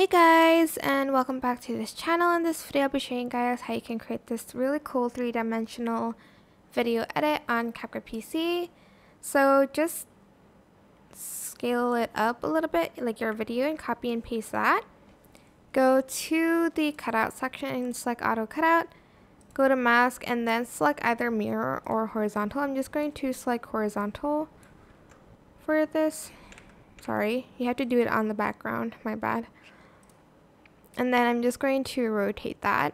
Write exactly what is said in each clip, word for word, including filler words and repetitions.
Hey guys, and welcome back to this channel. In this video I'll be showing you guys how you can create this really cool three-dimensional video edit on CapCut P C. So just scale it up a little bit like your video and copy and paste that. Go to the cutout section and select auto cutout. Go to mask and then select either mirror or horizontal. I'm just going to select horizontal for this. Sorry, you have to do it on the background, my bad. And then I'm just going to rotate that.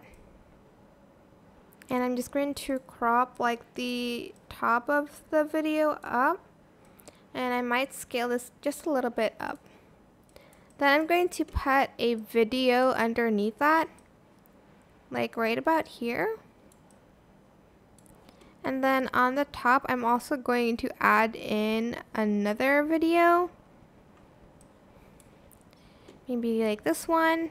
And I'm just going to crop like the top of the video up. And I might scale this just a little bit up. Then I'm going to put a video underneath that, like right about here. And then on the top, I'm also going to add in another video. Maybe like this one.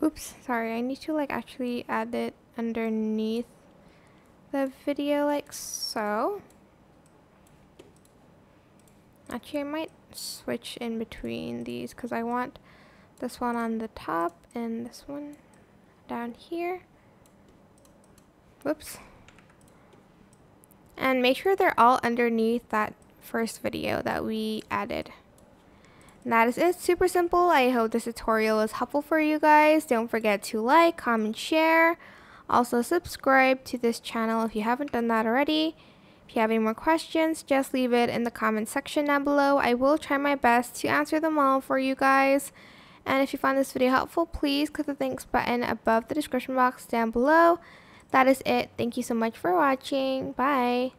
Oops, sorry, I need to like actually add it underneath the video like so. Actually, I might switch in between these because I want this one on the top and this one down here. Whoops. And make sure they're all underneath that first video that we added. And that is it. Super simple. I hope this tutorial was helpful for you guys. Don't forget to like, comment, share. Also subscribe to this channel if you haven't done that already. If you have any more questions, just leave it in the comment section down below. I will try my best to answer them all for you guys. And if you found this video helpful, please click the thanks button above the description box down below. That is it. Thank you so much for watching. Bye.